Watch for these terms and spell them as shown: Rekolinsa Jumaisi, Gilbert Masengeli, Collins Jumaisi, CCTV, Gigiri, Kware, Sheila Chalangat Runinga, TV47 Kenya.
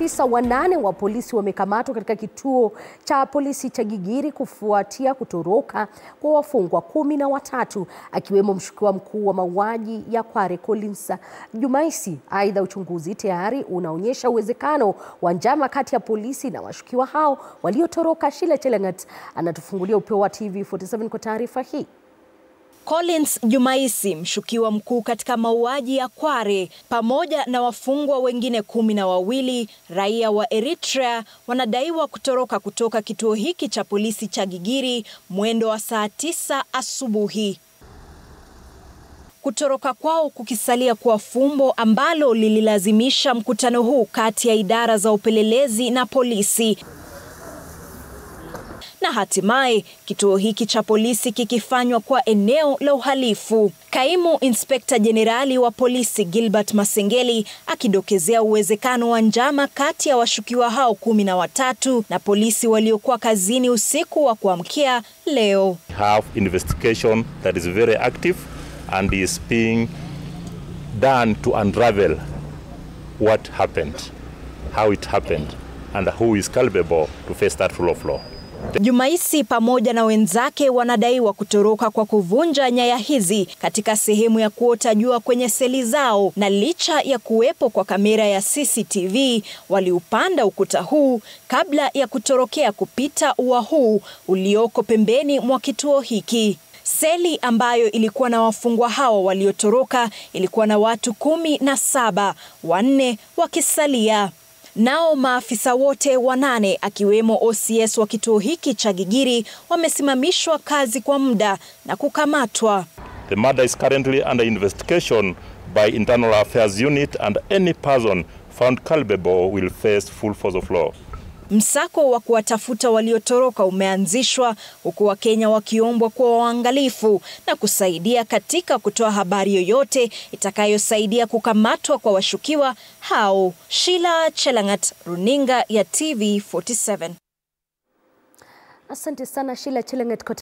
Maafisa wanane wa polisi wamekamatwa katika kituo cha polisi cha Gigiri kufuatia kutoroka kwa wafungwa 13, akiwemo mshukiwa mkuu wa mauaji ya Rekolinsa Jumaisi. Aidha, uchunguzi tayari unaonyesha uwezekano wa njama kati ya polisi na washukiwa hao waliotoroka. Sheila Chalangat anatufungulia upeo wa TV 47 kwa taarifa hii. Collins Jumaisi, mshukiwa mkuu katika mauaji ya Kware, pamoja na wafungwa wengine 12, raia wa Eritrea, wanadaiwa kutoroka kutoka kituo hiki cha polisi cha Gigiri mwendo wa saa 9 asubuhi. Kutoroka kwao kukisalia kwa fumbo ambalo lililazimisha mkutano huu kati ya idara za upelelezi na polisi. Na hatimaye kituo hiki cha polisi kikifanywa kwa eneo la uhalifu. Kaimu Inspekta Jenerali wa polisi Gilbert Masengeli akidokezea uwezekano wa njama kati ya washukiwa hao 13 na polisi waliokuwa kazini usiku wa kuamkia leo. We have investigation that is very active and is being done to unravel what happened, how it happened, and who is culpable to face that rule of law. Jumaisi pamoja na wenzake wanadaiwa kutoroka kwa kuvunja nyaya hizi katika sehemu ya kuota jua kwenye seli zao, na licha ya kuwepo kwa kamera ya CCTV waliupanda ukuta huu kabla ya kutorokea kupita ua huu ulioko pembeni mwa kituo hiki. Seli ambayo ilikuwa na wafungwa hao waliotoroka ilikuwa na watu 17, 4 wakisalia. Nao maafisa wote 8 akiwemo OCS wa kituo hiki cha Gigiri wamesimamishwa kazi kwa muda na kukamatwa. The murder is currently under investigation by Internal Affairs Unit, and any person found culpable will face full force of law. Msako wa kuwatafuta waliotoroka umeanzishwa, huku Wakenya wakiombwa kuwa waangalifu na kusaidia katika kutoa habari yoyote itakayosaidia kukamatwa kwa washukiwa hao. Sheila Chalangat, Runinga ya TV 47. Asante sana Sheila Chalangat.